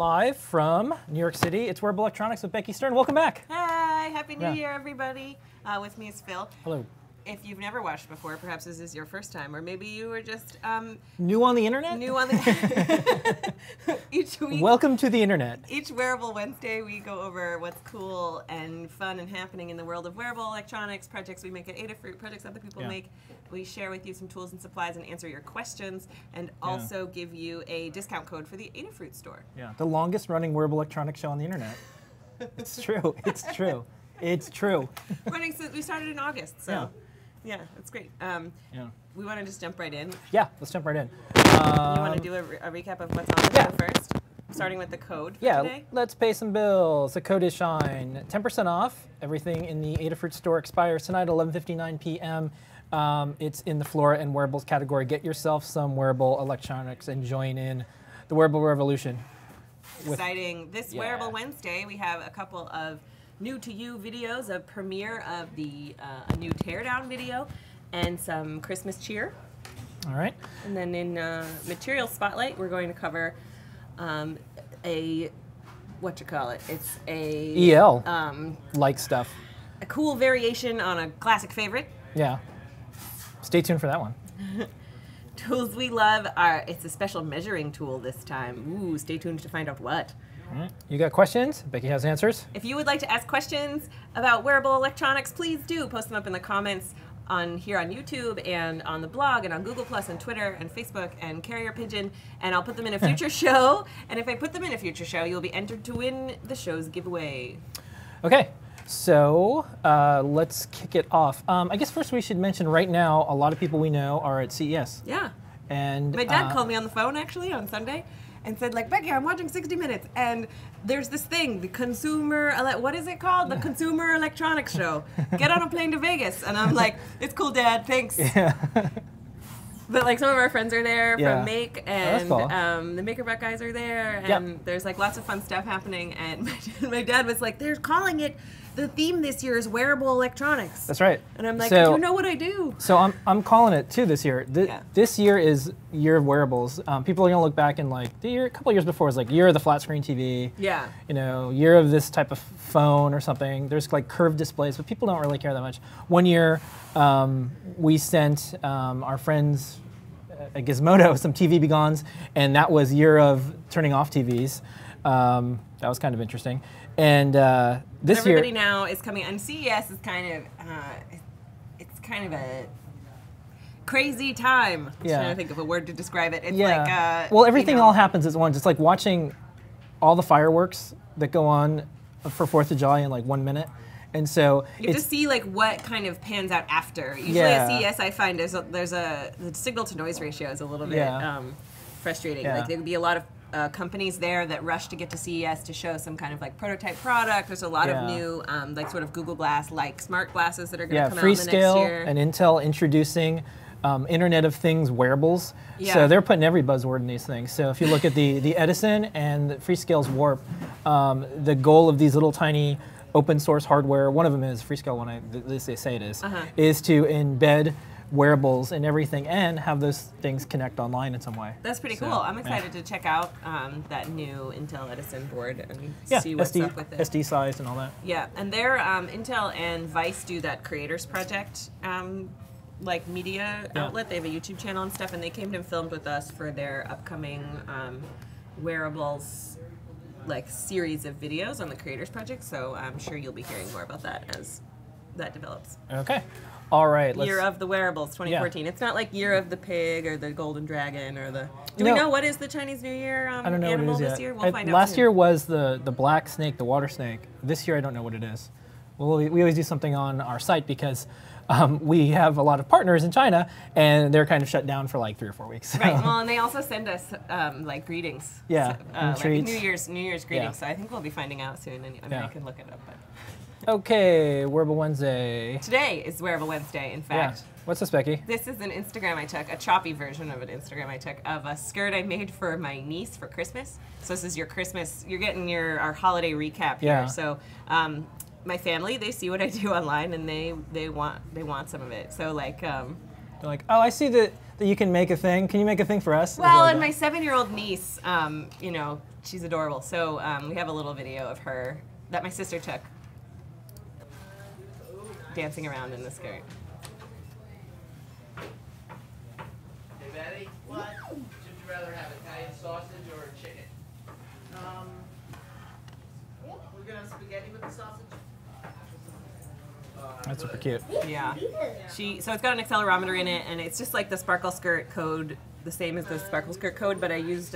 live from New York City. It's Wearable Electronics with Becky Stern. Welcome back. Hi, happy new year, everybody. With me is Phil. Hello. If you've never watched before, perhaps this is your first time, or maybe you were just new on the internet. New on the each week. Welcome to the internet. Each Wearable Wednesday, we go over what's cool and fun and happening in the world of wearable electronics, projects we make at Adafruit, projects other people make. We share with you some tools and supplies and answer your questions, and also give you a discount code for the Adafruit store. Yeah, the longest-running wearable electronics show on the internet. It's true. It's true. It's true. Running since we started in August, so. Yeah. Yeah, that's great. We want to just jump right in. Yeah, let's jump right in. You want to do a recap of what's on the show first? Starting with the code for today? Let's pay some bills. The code is SHINE. 10% off. Everything in the Adafruit store expires tonight at 11:59 p.m. It's in the Flora and Wearables category. Get yourself some wearable electronics and join in the wearable revolution. Exciting. This Wearable Wednesday, we have a couple of new to you videos, a premiere of the a new teardown video, and some Christmas cheer. All right. And then in Material Spotlight, we're going to cover It's a EL like stuff. A cool variation on a classic favorite. Yeah. Stay tuned for that one. Tools we love are. It's a special measuring tool this time. Ooh, stay tuned to find out what. You got questions? Becky has answers. If you would like to ask questions about wearable electronics, please do post them up in the comments on here on YouTube and on the blog and on Google Plus and Twitter and Facebook and Carrier Pigeon, and I'll put them in a future show. And if I put them in a future show, you'll be entered to win the show's giveaway. Okay, so let's kick it off. I guess first we should mention right now a lot of people we know are at CES. Yeah. And my dad called me on the phone actually on Sunday and said, like, Becky, I'm watching 60 Minutes, and there's this thing, the consumer, what is it called? The Consumer Electronics Show. Get on a plane to Vegas. And I'm like, it's cool, Dad, thanks. Yeah. But, like, some of our friends are there from Make, and the MakerBot guys are there, and there's, like, lots of fun stuff happening. And my dad was like, they're calling it, the theme this year is wearable electronics. That's right. And I'm like, do you know what I do? So I'm calling it, too, this year. This year is year of wearables. People are going to look back and, like, a couple years before was, like, year of the flat screen TV. Yeah. You know, year of this type of phone or something. There's, like, curved displays, but people don't really care that much. One year, we sent our friends at Gizmodo some TV Begons, and that was year of turning off TVs. That was kind of interesting. And this year, everybody now is coming, and CES is kind of, it's kind of a crazy time. I'm trying to think of a word to describe it. It's like, well, everything all happens at once. It's like watching all the fireworks that go on for 4th of July in like 1 minute. And so you have to see like what kind of pans out after. Usually at CES, I find the signal to noise ratio is a little bit frustrating. Like there would be a lot of companies there that rush to get to CES to show some kind of like prototype product. There's a lot of new like sort of Google Glass like smart glasses that are going to come out in the next year. Freescale and Intel introducing Internet of Things wearables. Yeah. So they're putting every buzzword in these things. So if you look at the Edison and the Freescale's Warp, the goal of these little tiny open source hardware, one of them is Freescale, one at least they say it is to embed wearables and everything and have those things connect online in some way. That's pretty cool. I'm excited to check out that new Intel Edison board and see what's up with it. SD size and all that. Yeah, and there Intel and Vice do that Creators Project like media outlet. They have a YouTube channel and stuff, and they came and filmed with us for their upcoming wearables like series of videos on the Creators Project, so I'm sure you'll be hearing more about that as that develops. Okay. All right. Year of the Wearables, 2014. It's not like Year of the Pig or the Golden Dragon or the. Do we know what is the Chinese New Year animal this year? We'll find out. Last year was the black snake, the water snake. This year I don't know what it is. Well, we always do something on our site because we have a lot of partners in China and they're kind of shut down for like 3 or 4 weeks. So. Right. Well, and they also send us like greetings. Yeah. So, like New Year's greetings. Yeah. So I think we'll be finding out soon. And, I mean, I can look it up, but. Okay, Wearable Wednesday. Today is Wearable Wednesday, in fact. Yeah. What's this, Becky? This is an Instagram I took, a choppy version of an Instagram I took of a skirt I made for my niece for Christmas. So this is your Christmas, you're getting our holiday recap here. So my family, they see what I do online and they want some of it. So like they're like, oh, I see the that you can make a thing? Can you make a thing for us? Well, and my 7-year-old niece, you know, she's adorable. So we have a little video of her that my sister took dancing around in the skirt. Hey, Betty, what would you rather have, Italian sausage or chicken? We're going to spaghetti with the sausage. That's super cute. Yeah. So it's got an accelerometer in it, and it's just like the sparkle skirt code, the same as the sparkle skirt code, but I used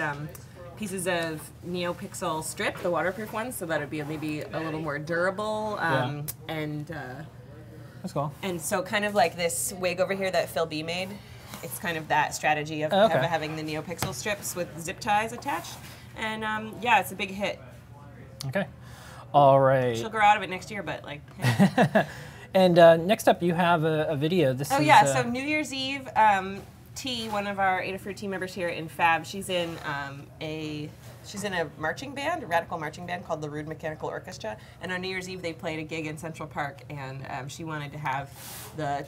pieces of NeoPixel strip, the waterproof ones, so that it'd be maybe a little more durable. That's cool. And so kind of like this wig over here that Phil B made, it's kind of that strategy of having the NeoPixel strips with zip ties attached. And yeah, it's a big hit. Okay. All right. She'll grow out of it next year, but like. Yeah. And next up, you have a video. This is, so New Year's Eve, T, one of our Adafruit team members here in Fab, she's in a marching band, a radical marching band called the Rude Mechanical Orchestra. And on New Year's Eve, they played a gig in Central Park, and she wanted to have the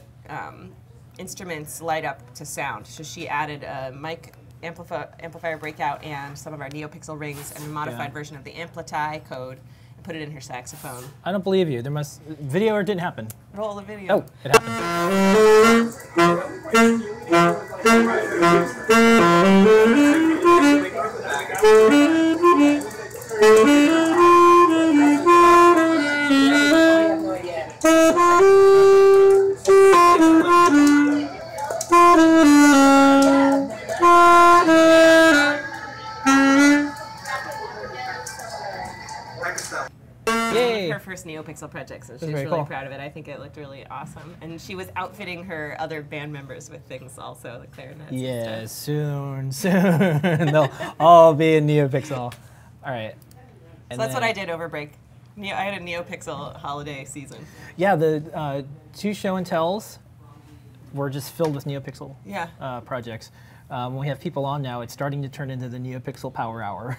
instruments light up to sound. So she added a mic amplifier breakout and some of our NeoPixel rings and a modified version of the Ampli-tie code. Put it in her saxophone. I don't believe you. There must video or it didn't happen. Roll the video. Oh, it happened. Yay. Her first NeoPixel project, so she's really proud of it. I think it looked really awesome. And she was outfitting her other band members with things also, the clarinets. Yeah, soon. They'll all be in NeoPixel. All right. And so that's what I did over break. I had a NeoPixel holiday season. Yeah, the 2 show and tells were just filled with NeoPixel projects. When we have people on now, it's starting to turn into the NeoPixel Power Hour.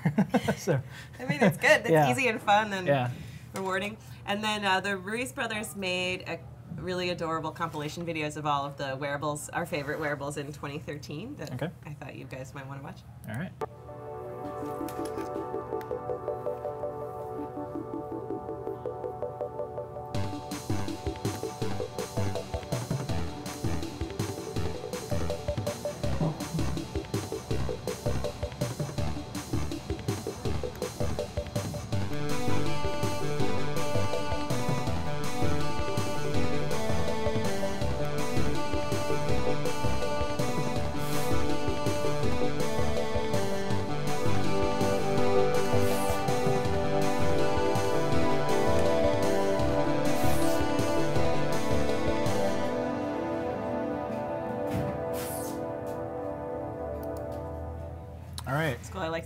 So, I mean, it's good. It's easy and fun and rewarding. And then the Ruiz brothers made a really adorable compilation videos of all of the wearables, our favorite wearables in 2013 that I thought you guys might want to watch. All right.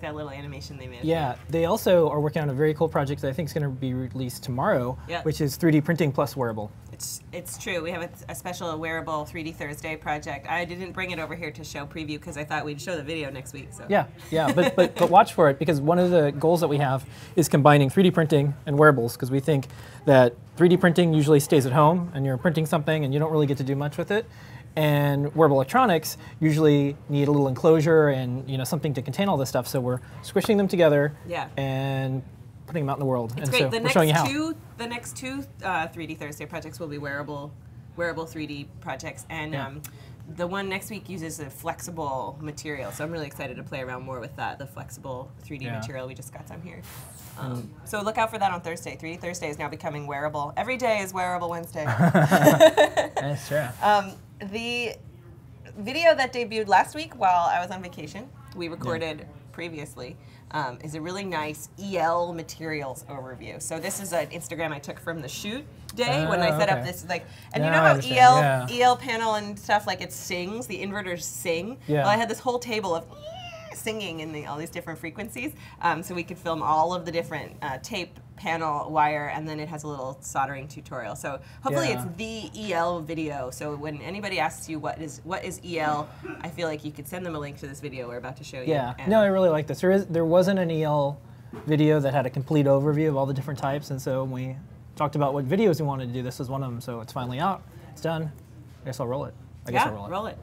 That little animation they made. Yeah, they also are working on a very cool project that I think is going to be released tomorrow, which is 3D printing plus wearable. It's true. We have a special wearable 3D Thursday project. I didn't bring it over here to show preview because I thought we'd show the video next week. So but watch for it, because one of the goals that we have is combining 3D printing and wearables, because we think that 3D printing usually stays at home and you're printing something and you don't really get to do much with it. And wearable electronics usually need a little enclosure and something to contain all this stuff. So we're squishing them together and putting them out in the world. It's great. So the next two 3D Thursday projects will be wearable 3D projects, and the one next week uses a flexible material. So I'm really excited to play around more with that, the flexible 3D material. We just got some here. So look out for that on Thursday. 3D Thursday is now becoming wearable. Every day is Wearable Wednesday. That's true. The video that debuted last week while I was on vacation, we recorded previously, is a really nice EL materials overview. So this is an Instagram I took from the shoot day when I set up this, like, and you know how EL panel and stuff, like it sings, the inverters sing? Yeah. Well, I had this whole table of singing in all these different frequencies, so we could film all of the different tape, panel, wire, and then it has a little soldering tutorial. So hopefully it's the EL video. So when anybody asks you what is EL, I feel like you could send them a link to this video we're about to show you. Yeah, no, I really like this. There wasn't an EL video that had a complete overview of all the different types, and so when we talked about what videos we wanted to do, this was one of them, so it's finally out. It's done. I guess I'll roll it. Roll it.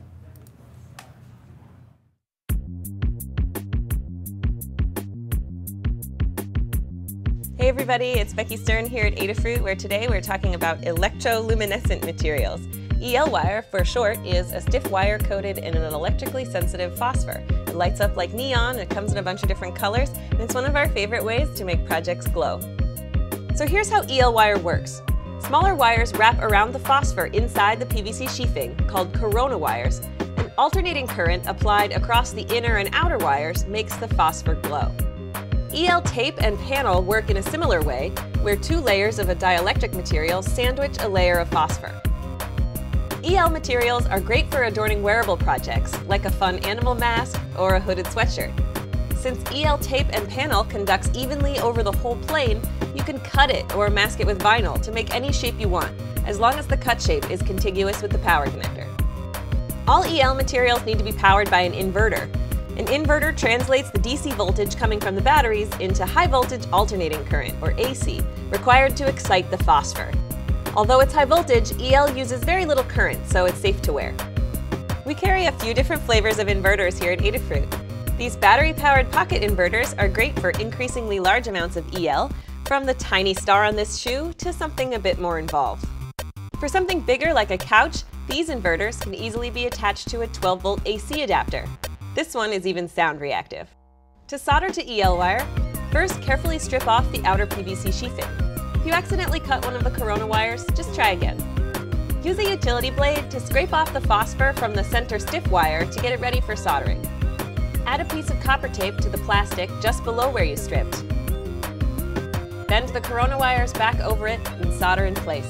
Hey everybody, it's Becky Stern here at Adafruit, where today we're talking about electroluminescent materials. EL wire, for short, is a stiff wire coated in an electrically sensitive phosphor. It lights up like neon, it comes in a bunch of different colors, and it's one of our favorite ways to make projects glow. So here's how EL wire works. Smaller wires wrap around the phosphor inside the PVC sheathing, called corona wires, and alternating current applied across the inner and outer wires makes the phosphor glow. EL tape and panel work in a similar way, where two layers of a dielectric material sandwich a layer of phosphor. EL materials are great for adorning wearable projects, like a fun animal mask or a hooded sweatshirt. Since EL tape and panel conducts evenly over the whole plane, you can cut it or mask it with vinyl to make any shape you want, as long as the cut shape is contiguous with the power connector. All EL materials need to be powered by an inverter. An inverter translates the DC voltage coming from the batteries into high voltage alternating current, or AC, required to excite the phosphor. Although it's high voltage, EL uses very little current, so it's safe to wear. We carry a few different flavors of inverters here at Adafruit. These battery-powered pocket inverters are great for increasingly large amounts of EL, from the tiny star on this shoe to something a bit more involved. For something bigger like a couch, these inverters can easily be attached to a 12-volt AC adapter. This one is even sound reactive. To solder to EL wire, first carefully strip off the outer PVC sheathing. If you accidentally cut one of the corona wires, just try again. Use a utility blade to scrape off the phosphor from the center stiff wire to get it ready for soldering. Add a piece of copper tape to the plastic just below where you stripped. Bend the corona wires back over it and solder in place.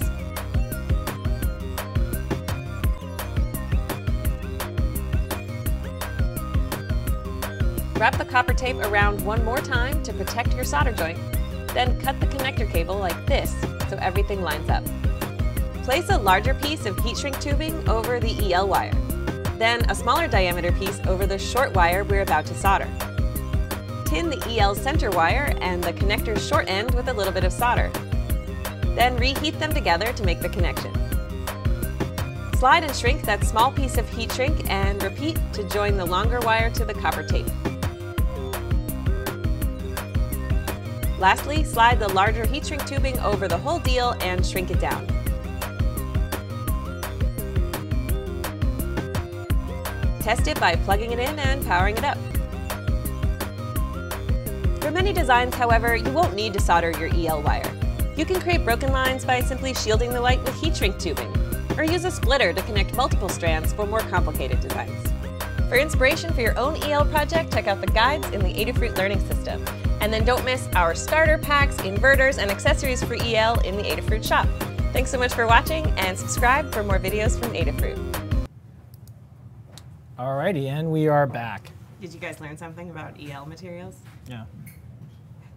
Wrap the copper tape around one more time to protect your solder joint, then cut the connector cable like this so everything lines up. Place a larger piece of heat shrink tubing over the EL wire, then a smaller diameter piece over the short wire we're about to solder. Tin the EL center wire and the connector's short end with a little bit of solder. Then reheat them together to make the connection. Slide and shrink that small piece of heat shrink and repeat to join the longer wire to the copper tape. Lastly, slide the larger heat shrink tubing over the whole deal and shrink it down. Test it by plugging it in and powering it up. For many designs, however, you won't need to solder your EL wire. You can create broken lines by simply shielding the light with heat shrink tubing, or use a splitter to connect multiple strands for more complicated designs. For inspiration for your own EL project, check out the guides in the Adafruit Learning System. And then don't miss our starter packs, inverters, and accessories for EL in the Adafruit shop. Thanks so much for watching, and subscribe for more videos from Adafruit. Alrighty, and we are back. Did you guys learn something about EL materials? Yeah.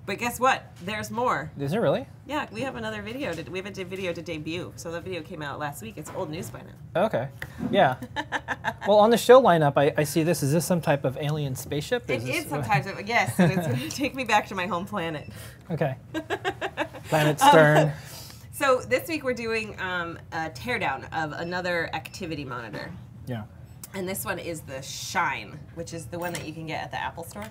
But guess what? There's more. Is it really? Yeah, we have another video. We have a video to debut. So the video came out last week. It's old news by now. Okay. Yeah. Well, on the show lineup, I see this. Is this some type of alien spaceship? It is sometimes. Yes. And it's going to take me back to my home planet. Okay. Planet Stern. So this week we're doing a teardown of another activity monitor. Yeah. And this one is the Shine, which is the one that you can get at the Apple Store.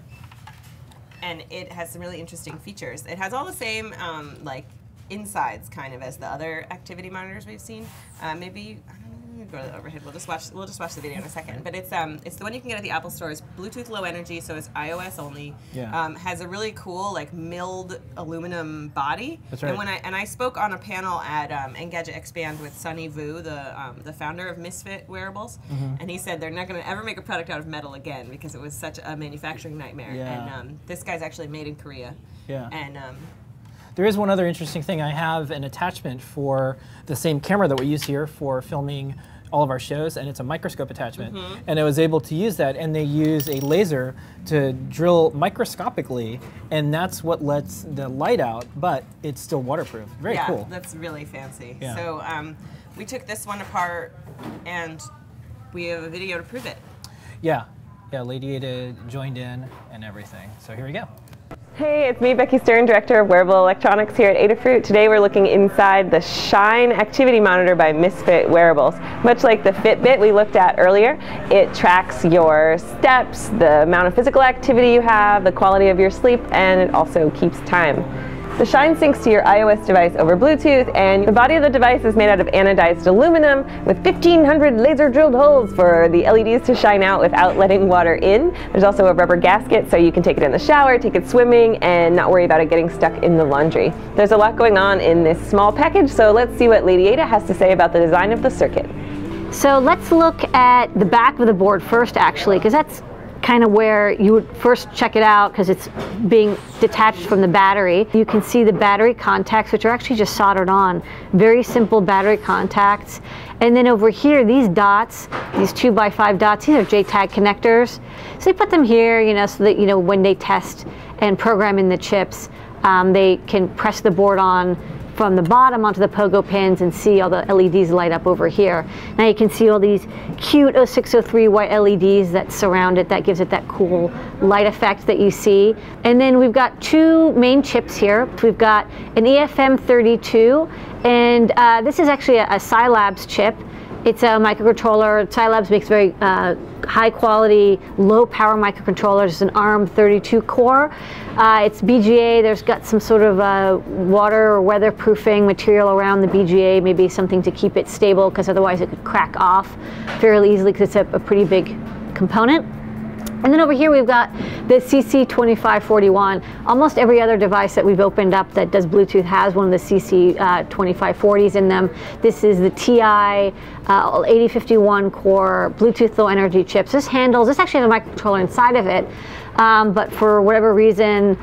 And it has some really interesting features. It has all the same like insides kind of as the other activity monitors we've seen. Maybe I don't know, go to the overhead. We'll just watch the video in a second. But it's the one you can get at the Apple Store. It's Bluetooth Low Energy, so it's iOS only. Yeah. Has a really cool like milled aluminum body. That's right. And I spoke on a panel at Engadget Expand with Sonny Vu, the founder of Misfit Wearables, and he said they're not going to ever make a product out of metal again because it was such a manufacturing nightmare. Yeah. And this guy's actually made in Korea. Yeah. And there is one other interesting thing. I have an attachment for the same camera that we use here for filming all of our shows, and it's a microscope attachment. And I was able to use that, and they use a laser to drill microscopically, and that's what lets the light out, but it's still waterproof. Very cool. Yeah, that's really fancy. Yeah. So we took this one apart, and we have a video to prove it. Yeah. Yeah, Lady Ada joined in and everything. So here we go. Hey, it's me, Becky Stern, Director of Wearable Electronics here at Adafruit. Today we're looking inside the Shine Activity Monitor by Misfit Wearables. Much like the Fitbit we looked at earlier, it tracks your steps, the amount of physical activity you have, the quality of your sleep, and it also keeps time. The Shine syncs to your iOS device over Bluetooth, and the body of the device is made out of anodized aluminum with 1,500 laser drilled holes for the LEDs to shine out without letting water in. There's also a rubber gasket so you can take it in the shower, take it swimming, and not worry about it getting stuck in the laundry. There's a lot going on in this small package, so let's see what Lady Ada has to say about the design of the circuit. So let's look at the back of the board first, actually, because that's kind of where you would first check it out because it's being detached from the battery. You can see the battery contacts, which are actually just soldered on. Very simple battery contacts. And then over here, these dots, these 2x5 dots, these are JTAG connectors. So they put them here, you know, so that, you know, when they test and program in the chips, they can press the board on from the bottom onto the pogo pins and see all the LEDs light up over here. Now you can see all these cute 0603 white LEDs that surround it. That gives it that cool light effect that you see. And then we've got two main chips here. We've got an EFM32, and this is actually a Scilabs chip. It's a microcontroller. Scilabs makes very high quality, low power microcontrollers. It's an ARM 32 core. It's BGA. There's got some sort of water or weatherproofing material around the BGA, maybe something to keep it stable because otherwise it could crack off fairly easily because it's a pretty big component. And then over here we've got the CC2541. Almost every other device that we've opened up that does Bluetooth has one of the CC2540s in them. This is the TI 8051 core Bluetooth low energy chips. This handles, this actually has a microcontroller inside of it, but for whatever reason,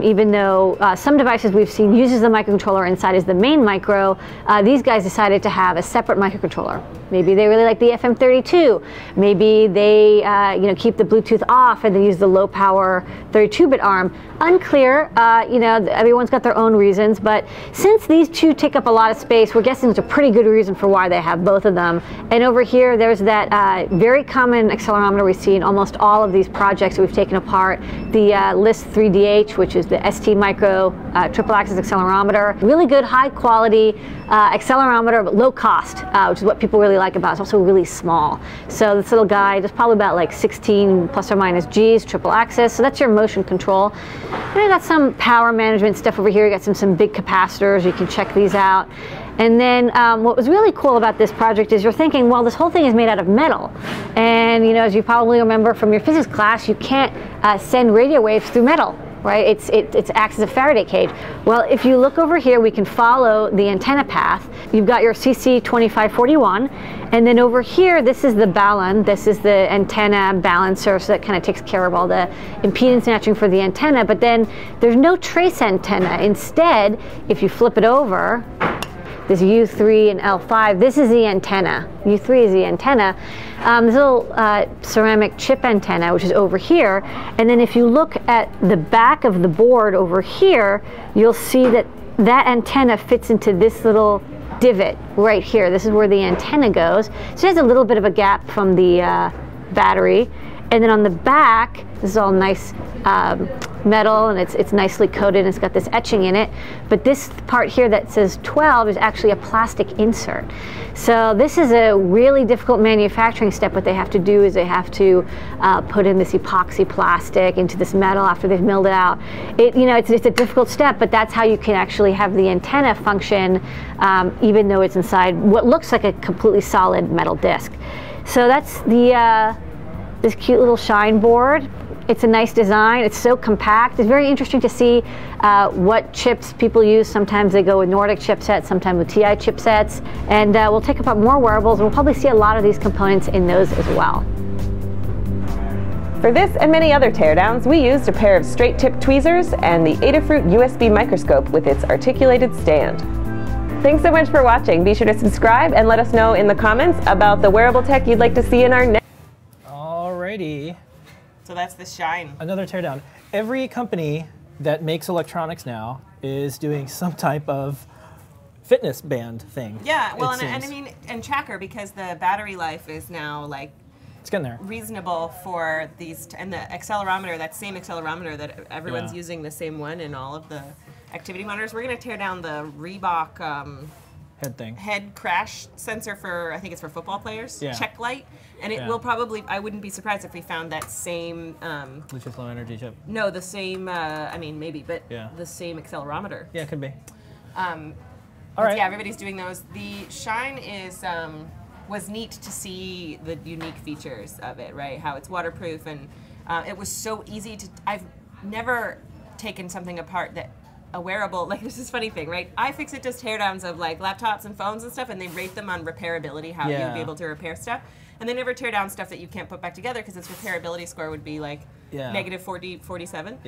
even though some devices we've seen uses the microcontroller inside as the main micro, these guys decided to have a separate microcontroller. Maybe they really like the FM32. Maybe they you know, keep the Bluetooth off and they use the low power 32-bit ARM. Unclear, you know, everyone's got their own reasons, but since these two take up a lot of space, we're guessing it's a pretty good reason for why they have both of them. And over here, there's that very common accelerometer we see in almost all of these projects that we've taken apart, the LIS3DH, which is the STMicro triple axis accelerometer. Really good, high quality accelerometer, but low cost, which is what people really like about it. It's also really small. So this little guy, there's probably about like 16 plus or minus Gs, triple axis. So that's your motion control. And I got some power management stuff over here. You got some big capacitors. You can check these out. And then what was really cool about this project is you're thinking, well, this whole thing is made out of metal. And you know, as you probably remember from your physics class, you can't send radio waves through metal. Right? It acts as a Faraday cage. Well, if you look over here, we can follow the antenna path. You've got your CC2541, and then over here, this is the balun. This is the antenna balancer, so that kind of takes care of all the impedance matching for the antenna, but then there's no trace antenna. Instead, if you flip it over, this U3 and L5, this is the antenna. U3 is the antenna. This little ceramic chip antenna, which is over here, and then if you look at the back of the board over here, you'll see that that antenna fits into this little divot right here. This is where the antenna goes. So there's a little bit of a gap from the battery. And then on the back, this is all nice metal, and it's nicely coated, and it's got this etching in it. But this part here that says 12 is actually a plastic insert. So this is a really difficult manufacturing step. What they have to do is they have to put in this epoxy plastic into this metal after they've milled it out. It, you know, it's a difficult step, but that's how you can actually have the antenna function, even though it's inside what looks like a completely solid metal disc. So that's the this cute little Shine board. It's a nice design. It's so compact. It's very interesting to see what chips people use. Sometimes they go with Nordic chipsets, sometimes with TI chipsets. And we'll take up more wearables, and we'll probably see a lot of these components in those as well. For this and many other teardowns, we used a pair of straight tip tweezers and the Adafruit USB microscope with its articulated stand. Thanks so much for watching. Be sure to subscribe and let us know in the comments about the wearable tech you'd like to see in our next. Alrighty. So that's the Shine. Another teardown. Every company that makes electronics now is doing some type of fitness band thing. Yeah, well, and I mean, and tracker, because the battery life is now like it's getting there. Reasonable for these, and the accelerometer, that same accelerometer that everyone's using, the same one in all of the activity monitors. We're going to tear down the Reebok head thing. Head crash sensor for, I think it's for football players, yeah. Check light. And it will probably, I wouldn't be surprised if we found that same... Bluetooth low energy chip. No, the same, I mean, maybe, but the same accelerometer. Yeah, it could be. All right. Yeah, everybody's doing those. The Shine is... was neat to see the unique features of it, right? How it's waterproof, and it was so easy to. I've never taken something apart that a wearable, like this is funny thing, right? iFixit does teardowns of like laptops and phones and stuff, and they rate them on repairability, how you'd be able to repair stuff, and they never tear down stuff that you can't put back together because its repairability score would be like -47.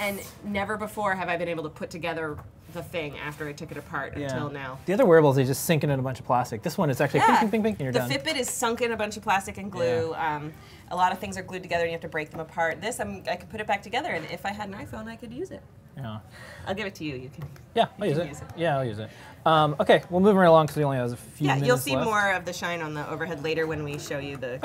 And never before have I been able to put together the thing after I took it apart until now. The other wearables, they just sink in a bunch of plastic. This one is actually ping, ping, ping, ping, and you're done. The Fitbit is sunk in a bunch of plastic and glue. A lot of things are glued together and you have to break them apart. This, I could put it back together, and if I had an iPhone, I could use it. Yeah. I'll give it to you. You can. Yeah, I'll use it. Yeah, I'll use it. Okay, we'll move right along because we only have a few minutes you'll see left. More of the Shine on the overhead later when we show you the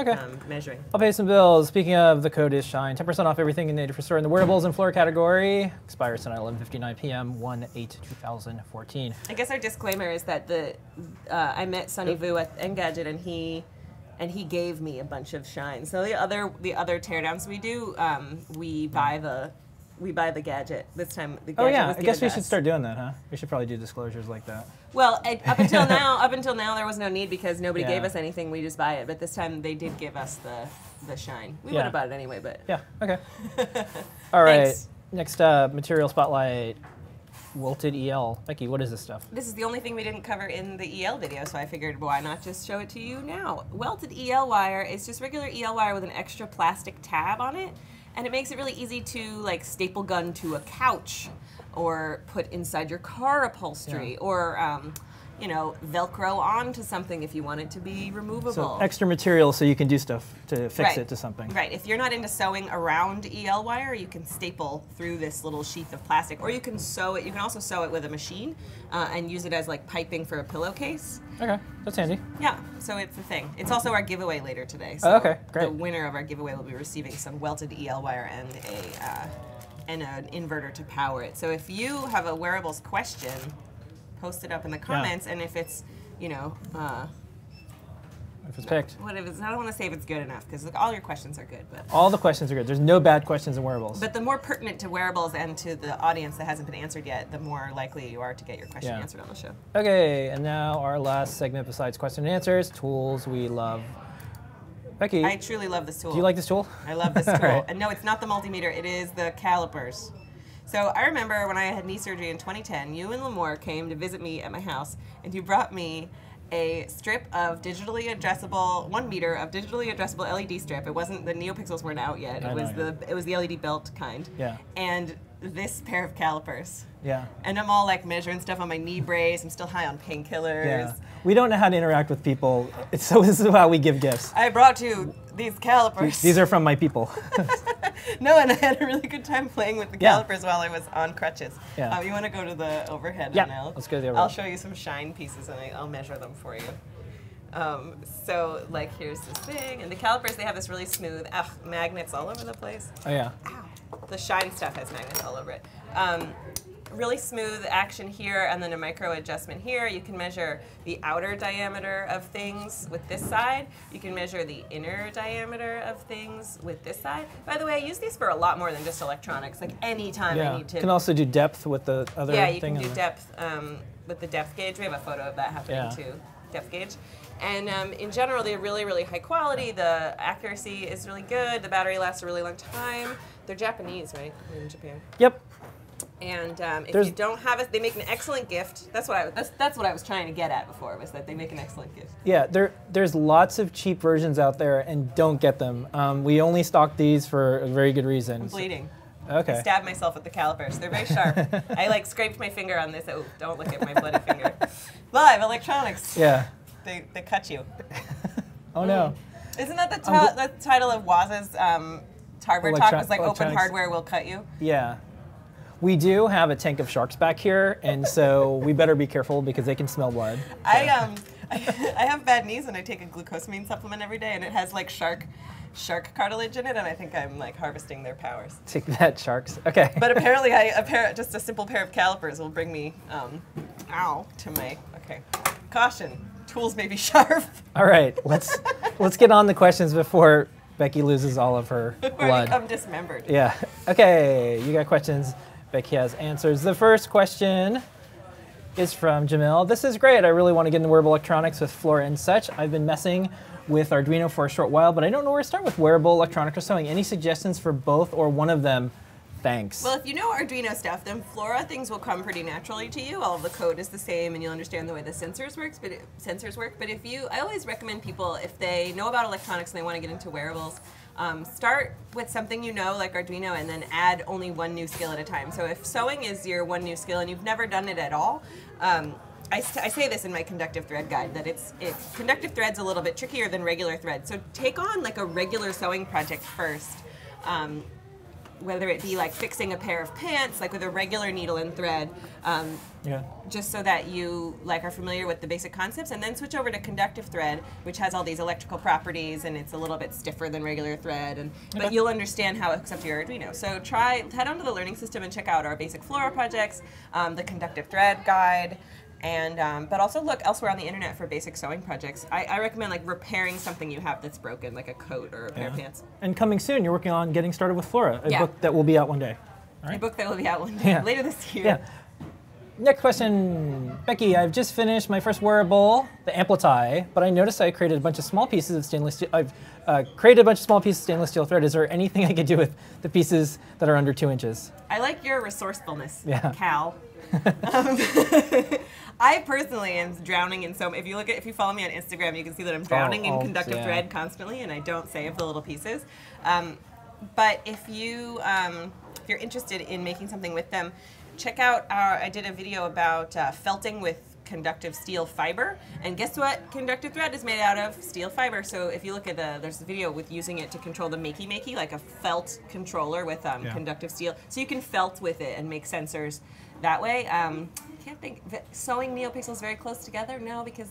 measuring. I'll pay some bills. Speaking of, the code is Shine. 10% off everything in the Adafruit store in the wearables and floor category. Expires tonight, 11:59 p.m. 1/8/2014. I guess our disclaimer is that the I met Sonny Vu at Engadget, and he gave me a bunch of Shine. So the other teardowns we do, we buy the gadget. This time the gadget was given. I guess we should start doing that, huh? We should probably do disclosures like that. Well, up until now there was no need because nobody gave us anything. We just buy it. But this time they did give us the Shine. We would have bought it anyway, but okay. All right. Thanks. Next material spotlight. Wilted EL. Becky, what is this stuff? This is the only thing we didn't cover in the EL video, so I figured why not just show it to you now. Welted EL wire is just regular EL wire with an extra plastic tab on it, and it makes it really easy to like staple gun to a couch or put inside your car upholstery or you know, Velcro onto something if you want it to be removable. So extra material so you can do stuff to fix it to something. Right. If you're not into sewing around EL wire, you can staple through this little sheath of plastic, or you can sew it. You can also sew it with a machine and use it as like piping for a pillowcase. Okay, that's handy. Yeah, so it's the thing. It's also our giveaway later today. So okay, great. The winner of our giveaway will be receiving some welted EL wire and a an inverter to power it. So if you have a wearables question, post it up in the comments, and if it's, you know, if it's picked. What if it's, I don't want to say if it's good enough, because all your questions are good. But all the questions are good. There's no bad questions in wearables. But the more pertinent to wearables and to the audience that hasn't been answered yet, the more likely you are to get your question answered on the show. Okay, and now our last segment besides question and answers, tools we love. Becky. I truly love this tool. Do you like this tool? I love this tool. Right. And no, it's not the multimeter. It is the calipers. So I remember when I had knee surgery in 2010, you and Lamore came to visit me at my house, and you brought me a strip of digitally addressable, 1 meter of digitally addressable LED strip. It wasn't, the NeoPixels weren't out yet. It was the LED belt kind. Yeah. And this pair of calipers. Yeah. And I'm all like measuring stuff on my knee brace. I'm still high on painkillers. Yeah. We don't know how to interact with people, so this is how we give gifts. I brought you these calipers. These are from my people. No, and I had a really good time playing with the calipers while I was on crutches. Yeah. You want to go to the overhead? Yeah, let's go to the overhead. I'll show you some Shine pieces, and I'll measure them for you. So, like, here's this thing. And the calipers, they have this really smooth magnets all over the place. Oh, yeah. Ow. The Shine stuff has magnets all over it. Really smooth action here, and then a micro adjustment here. You can measure the outer diameter of things with this side. You can measure the inner diameter of things with this side. By the way, I use these for a lot more than just electronics. Like any time I need to. You can also do depth with the other thing. Yeah, you can do depth with the depth gauge. We have a photo of that happening too. Depth gauge. And in general, they're really, really high quality. The accuracy is really good. The battery lasts a really long time. They're Japanese, right? They're in Japan. Yep. And if you don't have it, they make an excellent gift. That's what I that's what I was trying to get at before, was that they make an excellent gift. Yeah, there's lots of cheap versions out there, and don't get them. We only stock these for a very good reason. I'm bleeding. Okay. I stabbed myself with the calipers. They're very sharp. I like scraped my finger on this. Oh, don't look at my bloody finger. Live electronics. Yeah. They cut you. Oh no. Isn't that the title of Waz's hardware talk? Was like open hardware will cut you. Yeah. We do have a tank of sharks back here, and so we better be careful because they can smell blood. So. I have bad knees, and I take a glucosamine supplement every day, and it has like shark cartilage in it, and I think I'm like harvesting their powers. Take that, sharks. Okay. But apparently, just a simple pair of calipers will bring me, to my, okay. Caution, tools may be sharp. All right, let's get on the questions before Becky loses all of her blood. I'm dismembered. Yeah. Okay, you got questions. Becky has answers. The first question is from Jamil. This is great. I really want to get into wearable electronics with Flora and such. I've been messing with Arduino for a short while, but I don't know where to start with wearable electronics or sewing. Any suggestions for both or one of them? Thanks. Well, if you know Arduino stuff, then Flora things will come pretty naturally to you. All of the code is the same, and you'll understand the way the sensors work. But if you, I always recommend people, if they know about electronics and they want to get into wearables, start with something you know, like Arduino, and then add only one new skill at a time. So if sewing is your one new skill and you've never done it at all, I say this in my conductive thread guide, that conductive thread's a little bit trickier than regular thread. So take on like a regular sewing project first. Whether it be like fixing a pair of pants, like with a regular needle and thread, just so that you like are familiar with the basic concepts, and then switch over to conductive thread, which has all these electrical properties, and it's a little bit stiffer than regular thread, and but you'll understand how it hooks up to your Arduino. So head onto the learning system and check out our basic Flora projects, the conductive thread guide, and but also look elsewhere on the internet for basic sewing projects. I recommend like repairing something you have that's broken, like a coat or a pair of pants. And coming soon, you're working on getting started with Flora, a book that will be out one day. All right? A book that will be out one day, later this year. Yeah. Next question, Becky. I've just finished my first wearable, the Ampli-tie, but I noticed I created a bunch of small pieces of stainless steel. I've created a bunch of small pieces of stainless steel thread. Is there anything I could do with the pieces that are under 2 inches? I like your resourcefulness, Cal. I personally am drowning in so. If you follow me on Instagram, you can see that I'm drowning in conductive thread constantly, and I don't save the little pieces. But if you're interested in making something with them, check out our. I did a video about felting with conductive steel fiber, and guess what? Conductive thread is made out of steel fiber. So if you look at there's a video with using it to control the Makey-makey, like a felt controller with conductive steel. So you can felt with it and make sensors that way. Can't think. Sewing NeoPixels very close together? No, because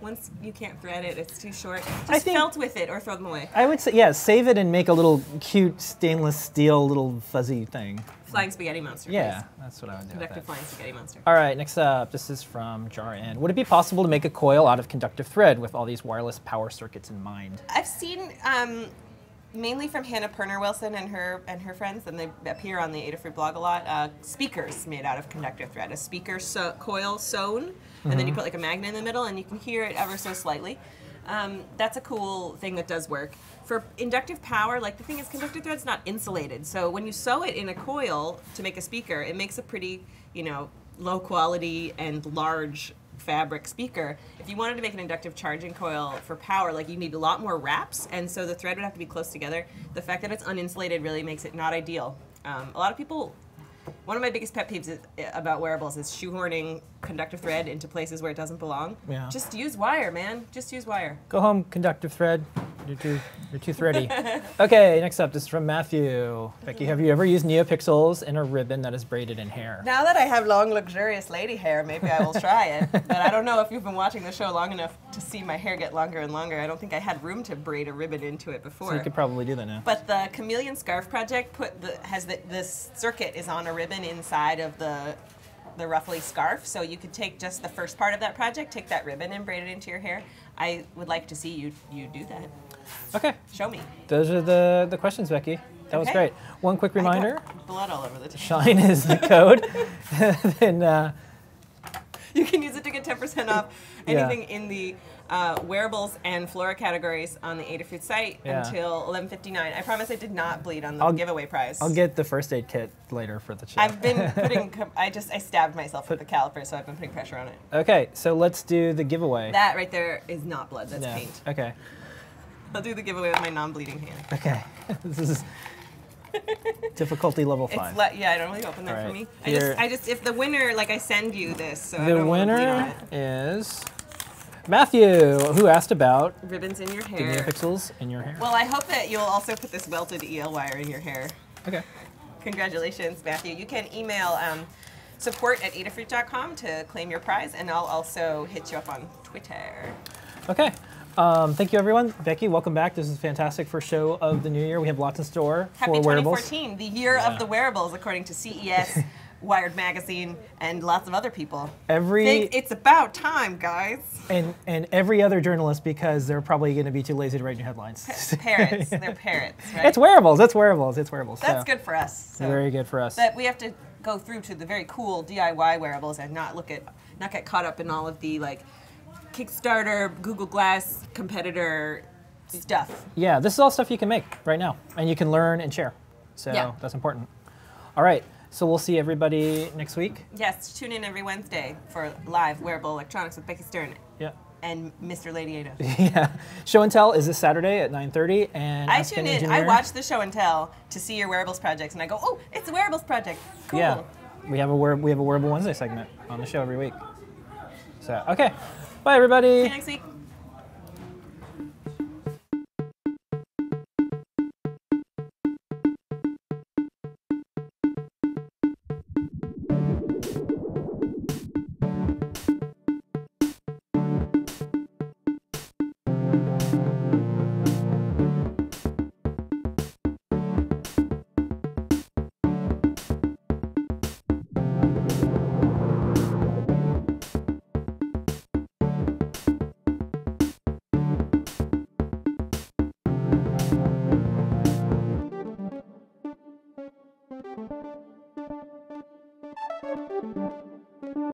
once you can't thread it, it's too short. Just felt with it or throw them away. I would say, save it and make a little cute stainless steel little fuzzy thing. Flying spaghetti monster. Yeah, please. That's what I would do. Conductive flying spaghetti monster. All right, next up, this is from Jar-N. Would it be possible to make a coil out of conductive thread with all these wireless power circuits in mind? I've seen mainly from Hannah Perner-Wilson and her friends, and they appear on the Adafruit blog a lot. Speakers made out of conductive thread, a speaker coil sewn, and then you put like a magnet in the middle, and you can hear it ever so slightly. That's a cool thing that does work. For inductive power, like the thing is conductive thread's not insulated, so when you sew it in a coil to make a speaker, it makes a pretty, low quality and large fabric speaker. If you wanted to make an inductive charging coil for power, like you need a lot more wraps, and so the thread would have to be close together. The fact that it's uninsulated really makes it not ideal. A lot of people, one of my biggest pet peeves about wearables is shoehorning conductive thread into places where it doesn't belong. Yeah. Just use wire, man. Just use wire. Go home, conductive thread. You're too thready. Okay, next up, this is from Matthew. Becky, have you ever used NeoPixels in a ribbon that is braided in hair? Now that I have long, luxurious lady hair, maybe I will try it. But I don't know if you've been watching the show long enough to see my hair get longer and longer. I don't think I had room to braid a ribbon into it before. So you could probably do that now. But the Chameleon Scarf project this circuit is on a ribbon inside of the ruffly scarf, so you could take just the first part of that project, take that ribbon and braid it into your hair. I would like to see you do that. Okay. Show me. Those are the questions, Becky. That was great. One quick reminder. Blood all over the table. Shine is the code. Then you can use it to get 10% off anything in the wearables and Flora categories on the Adafruit site until 11:59. I promise I did not bleed on the giveaway prize. I'll get the first aid kit later for the show. I've been putting, I stabbed myself with the caliper, so I've been putting pressure on it. Okay, so let's do the giveaway. That right there is not blood, that's paint. Okay. I'll do the giveaway with my non-bleeding hand. Okay. This is difficulty level 5. I don't really open that for me. I just if the winner, like I send you this, so I don't want to bleed on it. The winner is Matthew, who asked about ribbons in your hair. NeoPixels in your hair. Well, I hope that you'll also put this welted EL wire in your hair. Okay. Congratulations, Matthew. You can email support@adafruit.com to claim your prize, and I'll also hit you up on Twitter. Okay. Thank you, everyone. Becky, welcome back. This is fantastic for show of the new year. We have lots in store for wearables. Happy 2014, the year of the wearables, according to CES. Wired Magazine, and lots of other people. It's about time, guys. And every other journalist, because they're probably going to be too lazy to write new headlines. Parrots. They're parrots, right? It's wearables. It's wearables. It's wearables. That's good for us. So very good for us. But we have to go through to the very cool DIY wearables and not get caught up in all of the like Kickstarter, Google Glass competitor stuff. Yeah, this is all stuff you can make right now, and you can learn and share. So that's important. All right. So we'll see everybody next week. Yes, tune in every Wednesday for live wearable electronics with Becky Stern. Yeah. And Mr. Ladiato. Yeah. Show and Tell is this Saturday at 9:30. And I tune in. I watch the Show and Tell to see your wearables projects, and I go, oh, it's a wearables project. Cool. Yeah. We have a wearable Wednesday segment on the show every week. So okay, bye everybody. See you next week.